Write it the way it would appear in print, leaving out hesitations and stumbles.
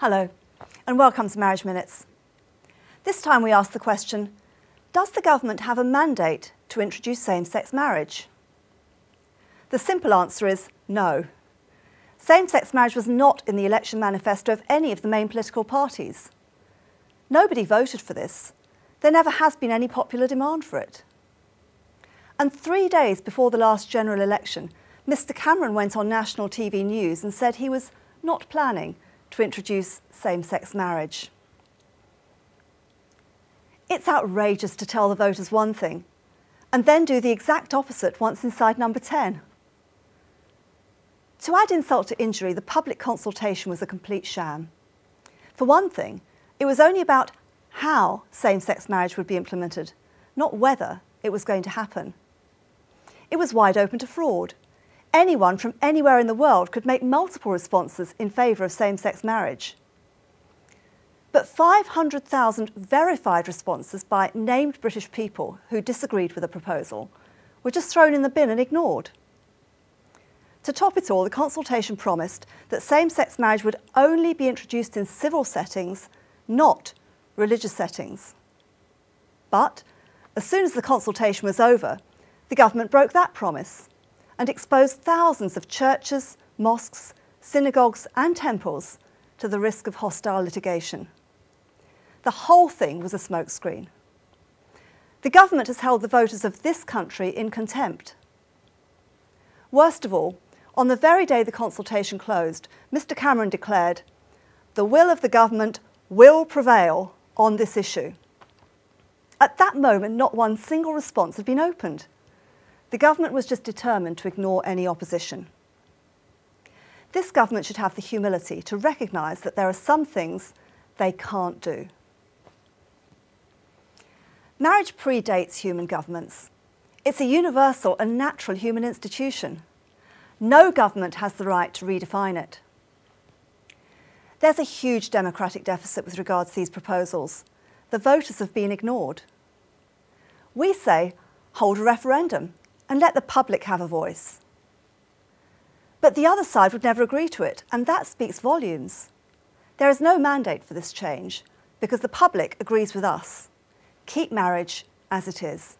Hello, and welcome to Marriage Minutes. This time we ask the question, does the government have a mandate to introduce same-sex marriage? The simple answer is no. Same-sex marriage was not in the election manifesto of any of the main political parties. Nobody voted for this. There never has been any popular demand for it. And 3 days before the last general election, Mr Cameron went on national TV news and said he was not planning to introduce same-sex marriage. It's outrageous to tell the voters one thing and then do the exact opposite once inside number 10. To add insult to injury, the public consultation was a complete sham. For one thing, it was only about how same-sex marriage would be implemented, not whether it was going to happen. It was wide open to fraud. Anyone from anywhere in the world could make multiple responses in favour of same-sex marriage. But 500,000 verified responses by named British people who disagreed with the proposal were just thrown in the bin and ignored. To top it all, the consultation promised that same-sex marriage would only be introduced in civil settings, not religious settings. But as soon as the consultation was over, the government broke that promise and exposed thousands of churches, mosques, synagogues and temples to the risk of hostile litigation. The whole thing was a smokescreen. The government has held the voters of this country in contempt. Worst of all, on the very day the consultation closed, Mr Cameron declared, "The will of the government will prevail on this issue." At that moment, not one single response had been opened. The government was just determined to ignore any opposition. This government should have the humility to recognise that there are some things they can't do. Marriage predates human governments. It's a universal and natural human institution. No government has the right to redefine it. There's a huge democratic deficit with regards to these proposals. The voters have been ignored. We say, hold a referendum and let the public have a voice. But the other side would never agree to it, and that speaks volumes. There is no mandate for this change because the public agrees with us. Keep marriage as it is.